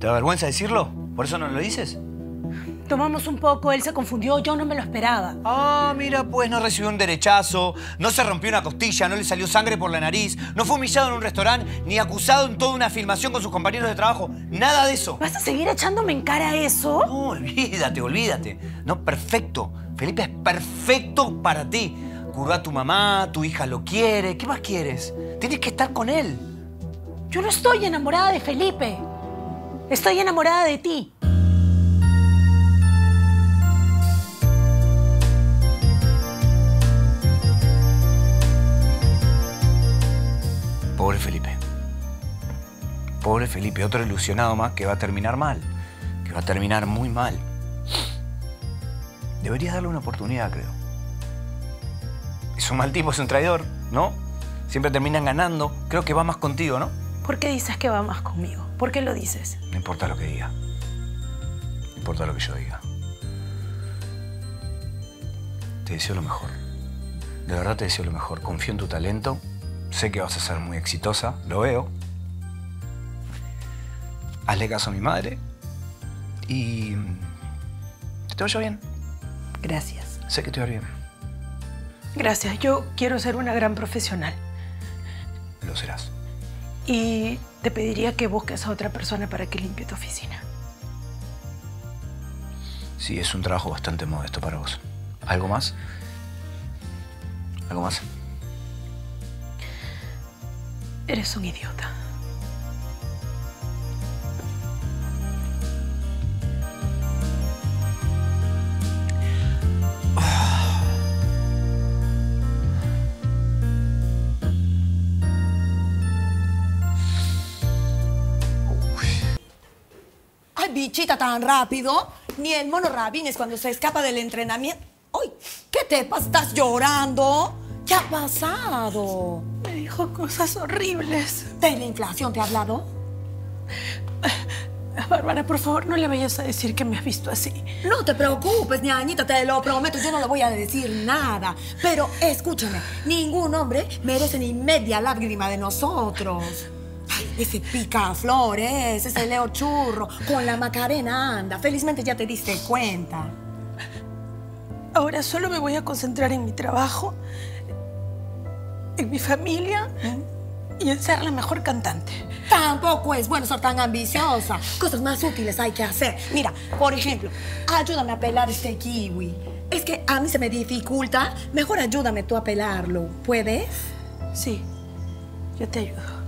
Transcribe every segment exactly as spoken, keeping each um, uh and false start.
¿Te da vergüenza decirlo? ¿Por eso no lo dices? Tomamos un poco, él se confundió, yo no me lo esperaba. Ah, mira, pues no recibió un derechazo, no se rompió una costilla, no le salió sangre por la nariz, no fue humillado en un restaurante, ni acusado en toda una filmación con sus compañeros de trabajo. Nada de eso. ¿Vas a seguir echándome en cara eso? No, olvídate, olvídate. No, perfecto. Felipe es perfecto para ti. Curó a tu mamá, tu hija lo quiere. ¿Qué más quieres? Tienes que estar con él. Yo no estoy enamorada de Felipe. Estoy enamorada de ti. Pobre Felipe. Pobre Felipe, otro ilusionado más que va a terminar mal. Que va a terminar muy mal. Deberías darle una oportunidad, creo. Es un mal tipo, es un traidor, ¿no? Siempre terminan ganando. Creo que va más contigo, ¿no? ¿Por qué dices que va más conmigo? ¿Por qué lo dices? No importa lo que diga. No importa lo que yo diga. Te deseo lo mejor. De verdad te deseo lo mejor. Confío en tu talento. Sé que vas a ser muy exitosa, lo veo. Hazle caso a mi madre y que te vaya bien. Gracias. Sé que te va bien. Gracias, yo quiero ser una gran profesional. Lo serás. Y te pediría que busques a otra persona para que limpie tu oficina. Sí, es un trabajo bastante modesto para vos. ¿Algo más? ¿Algo más? Eres un idiota. Ay, bichita, tan rápido. Ni el mono Rabines cuando se escapa del entrenamiento. Ay, ¿qué te pasa? ¿Estás llorando? ¿Qué ha pasado? Me dijo cosas horribles. ¿De la inflación te ha hablado? Bárbara, por favor, no le vayas a decir que me has visto así. No te preocupes, ñañita, te lo prometo. Yo no le voy a decir nada. Pero escúchame, ningún hombre merece ni media lágrima de nosotros. Ay, ese picaflores, ese Leo Churro, con la Macarena anda. Felizmente ya te diste cuenta. Ahora solo me voy a concentrar en mi trabajo, en mi familia y en ser la mejor cantante. Tampoco es bueno ser tan ambiciosa. Cosas más útiles hay que hacer. Mira, por ejemplo, ayúdame a pelar este kiwi. Es que a mí se me dificulta. Mejor ayúdame tú a pelarlo. ¿Puedes? Sí, yo te ayudo.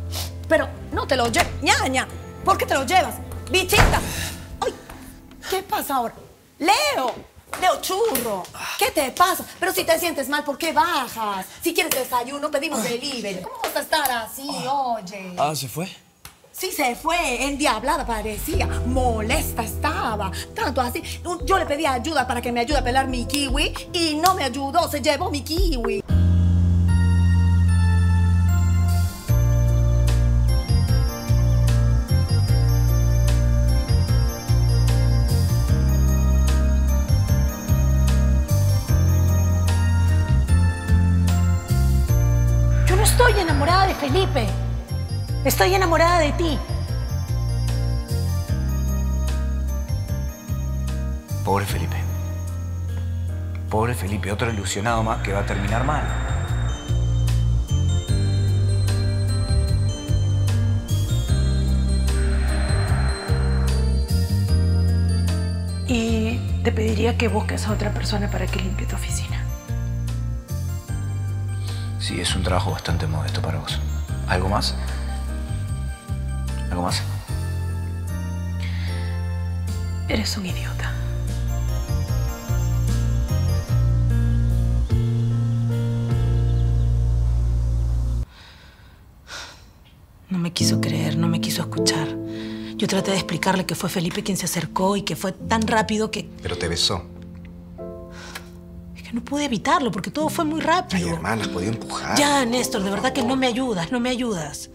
Pero no te lo lleves. ¡Ñaña! ¿Por qué te lo llevas? ¡Bichita! ¡Ay! ¿Qué pasa ahora? ¡Leo! Leo Churro, ¿qué te pasa? Pero si te sientes mal, ¿por qué bajas? Si quieres desayuno, pedimos delivery. ¿Cómo vas a estar así, oye? Ah, ¿se fue? Sí, se fue. Endiablada parecía. Molesta estaba. Tanto así, yo le pedí ayuda para que me ayude a pelar mi kiwi y no me ayudó. Se llevó mi kiwi. Estoy enamorada de Felipe. Estoy enamorada de ti. Pobre Felipe. Pobre Felipe, otro ilusionado más que va a terminar mal. Y te pediría que busques a otra persona para que limpie tu oficina. Sí, es un trabajo bastante modesto para vos. ¿Algo más? ¿Algo más? Eres un idiota. No me quiso creer, no me quiso escuchar. Yo traté de explicarle que fue Felipe quien se acercó y que fue tan rápido que... Pero te besó. No pude evitarlo porque todo fue muy rápido. Ay, hermana, las podía empujar. Ya, Néstor, de verdad que no me ayudas, no me ayudas.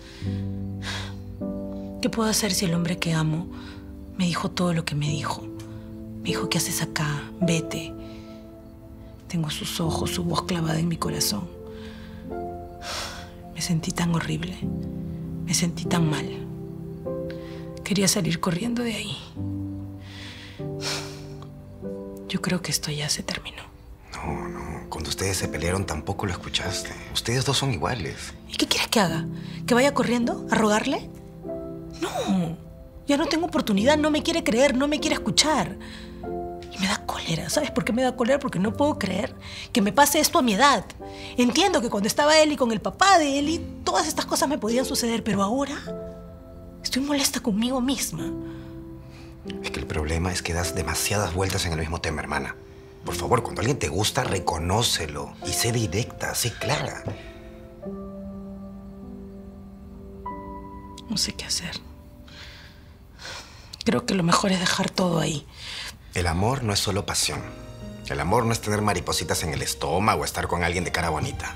¿Qué puedo hacer si el hombre que amo me dijo todo lo que me dijo? Me dijo, ¿qué haces acá? Vete. Tengo sus ojos, su voz clavada en mi corazón. Me sentí tan horrible. Me sentí tan mal. Quería salir corriendo de ahí. Yo creo que esto ya se terminó. No, no. Cuando ustedes se pelearon tampoco lo escuchaste. Ustedes dos son iguales. ¿Y qué quieres que haga? ¿Que vaya corriendo a rogarle? No. Ya no tengo oportunidad. No me quiere creer, no me quiere escuchar. Y me da cólera. ¿Sabes por qué me da cólera? Porque no puedo creer que me pase esto a mi edad. Entiendo que cuando estaba Eli con el papá de Eli, todas estas cosas me podían suceder, pero ahora estoy molesta conmigo misma. Es que el problema es que das demasiadas vueltas en el mismo tema, hermana. Por favor, cuando alguien te gusta, reconócelo y sé directa, sé clara. No sé qué hacer. Creo que lo mejor es dejar todo ahí. El amor no es solo pasión. El amor no es tener maripositas en el estómago o estar con alguien de cara bonita.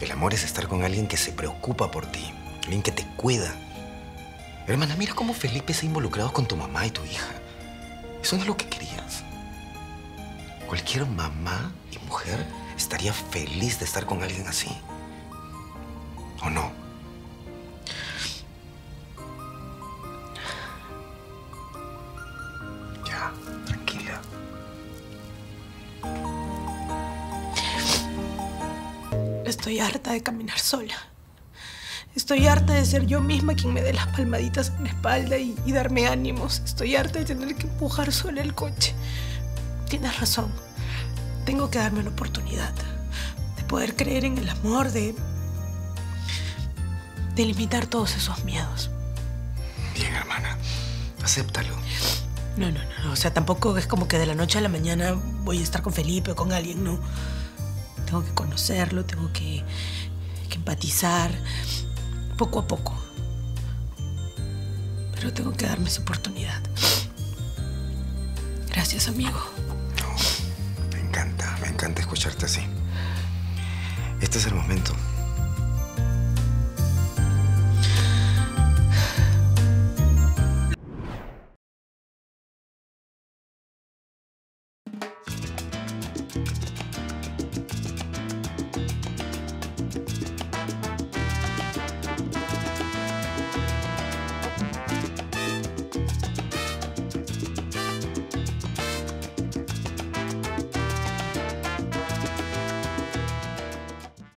El amor es estar con alguien que se preocupa por ti, alguien que te cuida. Hermana, mira cómo Felipe se ha involucrado con tu mamá y tu hija. Eso no es lo que querías. Cualquier mamá y mujer estaría feliz de estar con alguien así. ¿O no? Ya, tranquila. Estoy harta de caminar sola. Estoy harta de ser yo misma quien me dé las palmaditas en la espalda y, y darme ánimos. Estoy harta de tener que empujar sola el coche. Tienes razón. Tengo que darme una oportunidad de poder creer en el amor, de, de limitar todos esos miedos. Bien, hermana. Acéptalo. No, no, no. O sea, tampoco es como que de la noche a la mañana voy a estar con Felipe o con alguien, no. Tengo que conocerlo, tengo que, que empatizar. Poco a poco. Pero tengo que darme esa oportunidad. Gracias, amigo. No, me encanta, me encanta escucharte así. Este es el momento.